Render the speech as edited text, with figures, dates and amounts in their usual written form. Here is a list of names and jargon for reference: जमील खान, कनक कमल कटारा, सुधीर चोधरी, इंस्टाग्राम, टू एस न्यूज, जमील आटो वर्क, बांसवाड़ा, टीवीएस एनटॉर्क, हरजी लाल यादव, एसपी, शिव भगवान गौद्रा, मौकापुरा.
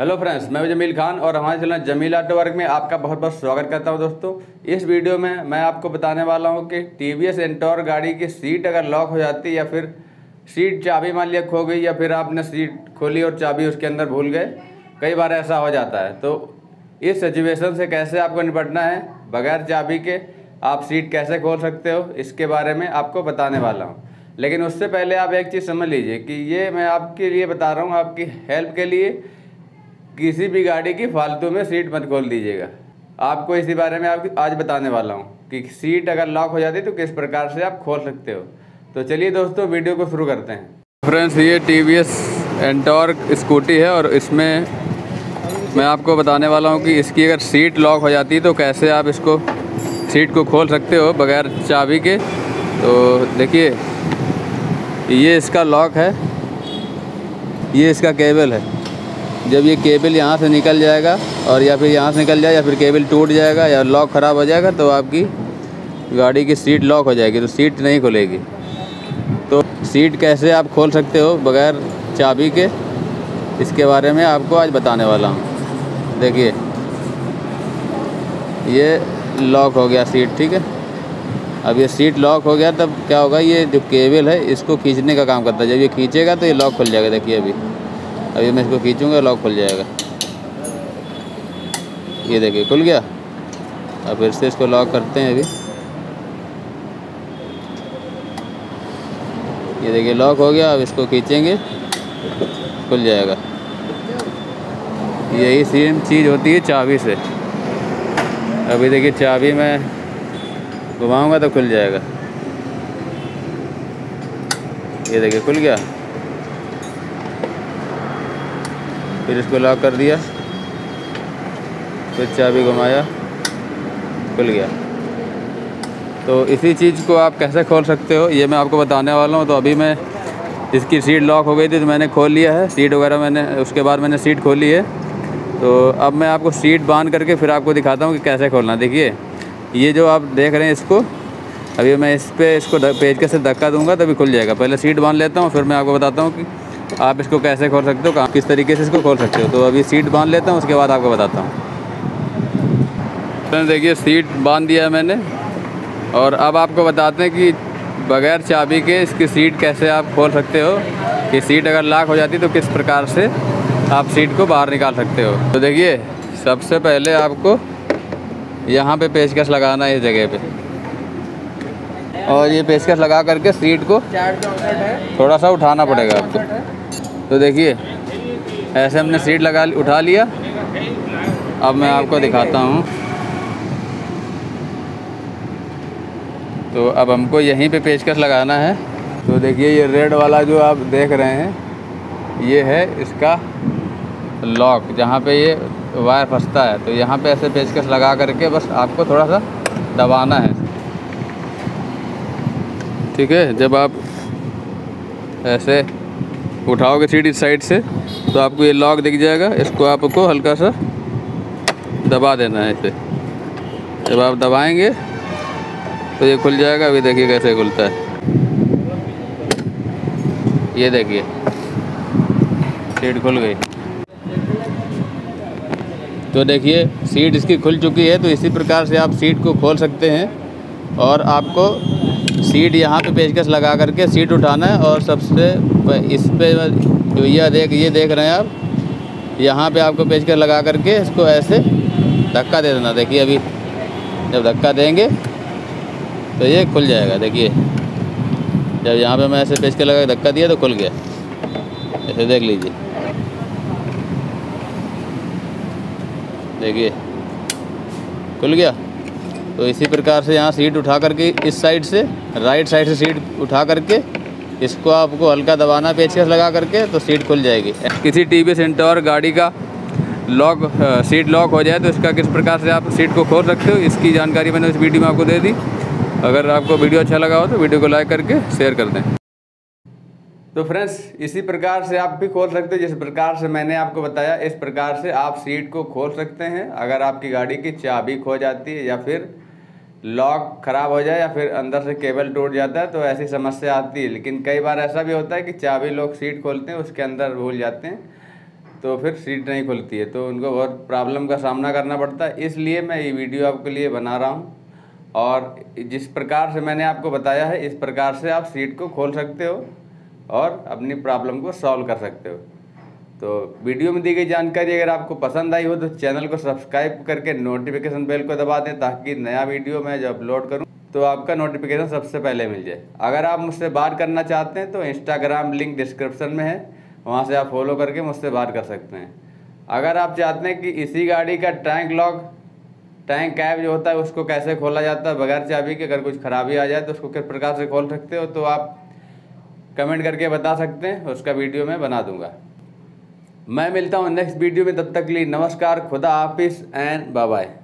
Hello friends, मैं जमील खान और हमारे चैनल जमील आटो वर्क में आपका बहुत बहुत स्वागत करता हूं। दोस्तों, इस वीडियो में मैं आपको बताने वाला हूं कि टीवीएस एनटॉर्क गाड़ी की सीट अगर लॉक हो जाती या फिर सीट चाबी मान लिया खो गई या फिर आपने सीट खोली और चाबी उसके अंदर भूल गए, कई बार ऐसा हो जाता है। तो इस सिचुएशन से कैसे आपको निपटना है, बगैर चाबी के आप सीट कैसे खोल सकते हो, इसके बारे में आपको बताने वाला हूँ। लेकिन उससे पहले आप एक चीज़ समझ लीजिए कि ये मैं आपके लिए बता रहा हूँ, आपकी हेल्प के लिए। किसी भी गाड़ी की फालतू में सीट मत खोल दीजिएगा। आपको इसी बारे में आप आज बताने वाला हूँ कि सीट अगर लॉक हो जाती तो किस प्रकार से आप खोल सकते हो। तो चलिए दोस्तों, वीडियो को शुरू करते हैं। फ्रेंड्स, ये टीवीएस एनटॉर्क स्कूटी है और इसमें मैं आपको बताने वाला हूँ कि इसकी अगर सीट लॉक हो जाती तो कैसे आप इसको सीट को खोल सकते हो बगैर चाबी के। तो देखिए, ये इसका लॉक है, ये इसका केबल है। जब ये केबल यहाँ से निकल जाएगा और या फिर यहाँ से निकल जाए या फिर केबल टूट जाएगा या लॉक ख़राब हो जाएगा तो आपकी गाड़ी की सीट लॉक हो जाएगी, तो सीट नहीं खुलेगी। तो सीट कैसे आप खोल सकते हो बगैर चाबी के, इसके बारे में आपको आज बताने वाला हूँ। देखिए, ये लॉक हो गया सीट, ठीक है। अब ये सीट लॉक हो गया तब क्या होगा, ये जो केबल है इसको खींचने का काम करता है। जब ये खींचेगा तो ये लॉक खुल जाएगा। देखिए, अभी मैं इसको खींचूंगा, लॉक खुल जाएगा। ये देखिए, खुल गया। अब फिर से इसको लॉक करते हैं। अभी ये देखिए, लॉक हो गया। अब इसको खींचेंगे, खुल जाएगा। यही सेम चीज़ होती है चाबी से। अभी देखिए, चाबी मैं घुमाऊंगा तो खुल जाएगा। ये देखिए, खुल गया। फिर इसको लॉक कर दिया, फिर चाबी घुमाया, खुल गया। तो इसी चीज़ को आप कैसे खोल सकते हो ये मैं आपको बताने वाला हूँ। तो अभी मैं इसकी सीट लॉक हो गई थी तो मैंने खोल लिया है सीट वगैरह। मैंने उसके बाद मैंने सीट खोली है। तो अब मैं आपको सीट बांध करके फिर आपको दिखाता हूँ कि कैसे खोलना। देखिए, ये जो आप देख रहे हैं इसको, अभी मैं इस पर इसको पेचकश से धक्का दूंगा तभी खुल जाएगा। पहले सीट बांध लेता हूँ, फिर मैं आपको बताता हूँ कि आप इसको कैसे खोल सकते हो, किस तरीके से इसको खोल सकते हो। तो अभी सीट बांध लेता हूँ, उसके बाद आपको बताता हूँ। तो देखिए, सीट बांध दिया है मैंने और अब आपको बताते हैं कि बगैर चाबी के इसकी सीट कैसे आप खोल सकते हो, कि सीट अगर लॉक हो जाती तो किस प्रकार से आप सीट को बाहर निकाल सकते हो। तो देखिए, सबसे पहले आपको यहाँ पे पेचकश लगाना है, इस जगह पे। और ये पेचकश लगा करके सीट को थोड़ा सा उठाना पड़ेगा आपको। तो देखिए, ऐसे हमने सीट उठा लिया। अब मैं आपको दिखाता हूँ। तो अब हमको यहीं पे पेचकश लगाना है। तो देखिए, ये रेड वाला जो आप देख रहे हैं ये है इसका लॉक, जहाँ पे ये वायर फंसता है। तो यहाँ पे ऐसे पेचकश लगा करके बस आपको थोड़ा सा दबाना है, ठीक है। जब आप ऐसे उठाओगे सीट इस साइड से तो आपको ये लॉक दिख जाएगा। इसको आपको हल्का सा दबा देना है इसे। जब आप दबाएंगे तो ये खुल जाएगा। अभी देखिए कैसे खुलता है। ये देखिए, सीट खुल गई। तो देखिए, सीट इसकी खुल चुकी है। तो इसी प्रकार से आप सीट को खोल सकते हैं। और आपको सीट यहाँ पे पेचकश लगा करके सीट उठाना है। और सबसे इस पे जो ये देख रहे हैं आप, यहाँ पे आपको पेचकश लगा करके इसको ऐसे धक्का दे देना। देखिए, अभी जब धक्का देंगे तो ये खुल जाएगा। देखिए, जब यहाँ पे मैं ऐसे पेचकश लगा के धक्का दिया तो खुल गया। ऐसे देख लीजिए, देखिए खुल गया। तो इसी प्रकार से यहाँ सीट उठा करके इस साइड से, राइट साइड से सीट उठा करके इसको आपको हल्का दबाना पेचकश लगा करके, तो सीट खुल जाएगी। किसी टीवीएस एनटॉर्क गाड़ी का लॉक सीट लॉक हो जाए तो इसका किस प्रकार से आप सीट को खोल सकते हो, इसकी जानकारी मैंने इस वीडियो में आपको दे दी। अगर आपको वीडियो अच्छा लगा हो तो वीडियो को लाइक करके शेयर कर दें। तो फ्रेंड्स, इसी प्रकार से आप भी खोल सकते हो जिस प्रकार से मैंने आपको बताया। इस प्रकार से आप सीट को खोल सकते हैं अगर आपकी गाड़ी की चाबी खो जाती है या फिर लॉक ख़राब हो जाए या फिर अंदर से केबल टूट जाता है तो ऐसी समस्या आती है। लेकिन कई बार ऐसा भी होता है कि चाबी लोग सीट खोलते हैं, उसके अंदर भूल जाते हैं। तो फिर सीट नहीं खुलती है, तो उनको बहुत प्रॉब्लम का सामना करना पड़ता है। इसलिए मैं ये वीडियो आपके लिए बना रहा हूँ, और जिस प्रकार से मैंने आपको बताया है इस प्रकार से आप सीट को खोल सकते हो और अपनी प्रॉब्लम को सॉल्व कर सकते हो। तो वीडियो में दी गई जानकारी अगर आपको पसंद आई हो तो चैनल को सब्सक्राइब करके नोटिफिकेशन बेल को दबा दें, ताकि नया वीडियो मैं जब अपलोड करूं तो आपका नोटिफिकेशन सबसे पहले मिल जाए। अगर आप मुझसे बात करना चाहते हैं तो इंस्टाग्राम लिंक डिस्क्रिप्शन में है, वहां से आप फॉलो करके मुझसे बात कर सकते हैं। अगर आप चाहते हैं कि इसी गाड़ी का टैंक लॉक, टैंक कैब जो होता है उसको कैसे खोला जाता है बगैर चाबी के, अगर कुछ खराबी आ जाए तो उसको किस प्रकार से खोल सकते हो, तो आप कमेंट करके बता सकते हैं, उसका वीडियो मैं बना दूंगा। मैं मिलता हूँ नेक्स्ट वीडियो में, तब तक के लिए नमस्कार, खुदा हाफिज़ एंड बाय बाय।